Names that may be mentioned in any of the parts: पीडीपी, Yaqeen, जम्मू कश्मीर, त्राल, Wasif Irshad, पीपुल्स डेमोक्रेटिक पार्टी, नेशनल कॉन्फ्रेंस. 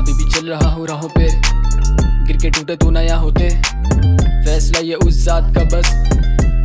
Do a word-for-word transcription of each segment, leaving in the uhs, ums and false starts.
अभी भी चल रहा हूँ राहों पे, गिर के टूटे तो नया होते। फैसला ये उस जात का बस,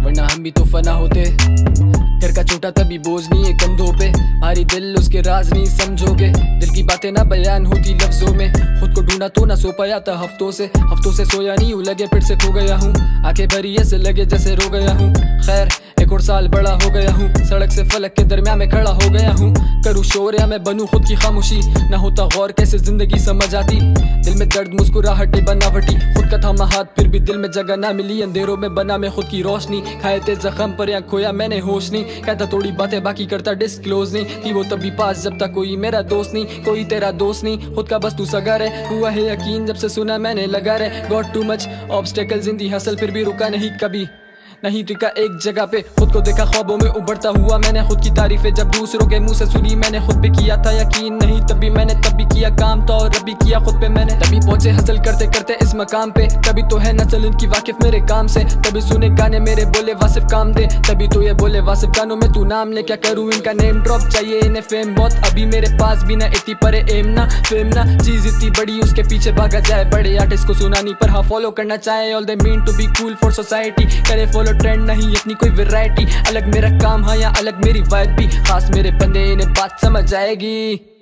वरना हम भी तो फना होते। घर का छोटा तभी बोझ नहीं है कंधों पे, भारी दिल उसके राज नहीं समझोगे। दिल की बातें ना बयान होती लफ्जों में, खुद को ढूंढा तो ना सो पाया था हफ्तों से। हफ्तों से सोया नहीं हूँ, लगे फिर से खो गया हूँ। आंखें भरी ऐसे लगे जैसे रो गया हूँ। खैर एक और साल बड़ा हो गया हूँ, सड़क से फलक के दरमियान में खड़ा हो गया हूँ। करूँ शोर या मैं बनूँ खुद की खामोशी, ना होता गौर कैसे जिंदगी समझ आती। दिल में दर्द मुस्कुराहटे बनावटी, खुद का थामा हाथ फिर भी दिल में जगह ना मिली। अंधेरों में बना मैं खुद की रोशनी, खाए थे जख्म पर या खोया मैंने होश नहीं। कहता थोड़ी बातें बाकी करता डिस्क्लोज नहीं, थी वो तभी पास जब तक कोई मेरा दोस्त नहीं। कोई तेरा दोस्त नहीं, खुद का बस तू सगा रहे। हुआ है यकीन जब से सुना मैंने लगा रहे। Got too much obstacles in the hustle, फिर भी रुका नहीं कभी, नहीं टिका एक जगह पे। खुद को देखा ख्वाबों में उबरता हुआ, मैंने खुद की तारीफें जब दूसरों के मुंह से सुनी। मैंने खुद पे किया था यकीन नहीं, तभी मैंने तभी किया काम था और रबी किया खुद पे। मैंने तभी पहुंचे हसल करते करते इस मकाम पे, तभी तो है नस्ल इनकी वाकिफ मेरे काम से। तभी सुने गाने मेरे बोले वासिफ काम दे, तभी तो ये बोले वासिफ गानों में तू नाम ले। क्या करूँ इनका नेम ड्रॉप, चाहिए इन्हें फेम बहुत। अभी मेरे पास भी ना इतनी परे एम ना फेम ना, चीज इतनी बड़ी उसके पीछे भागा जाए। बड़े आर्टिस्ट को सुनानी पर हाँ फॉलो करना चाहे, all they mean to be cool for society. करे फॉलो ट्रेंड नहीं इतनी कोई वैरायटी, अलग मेरा काम है या अलग मेरी वाइब भी। खास मेरे बंदे इन्हें बात समझ आएगी।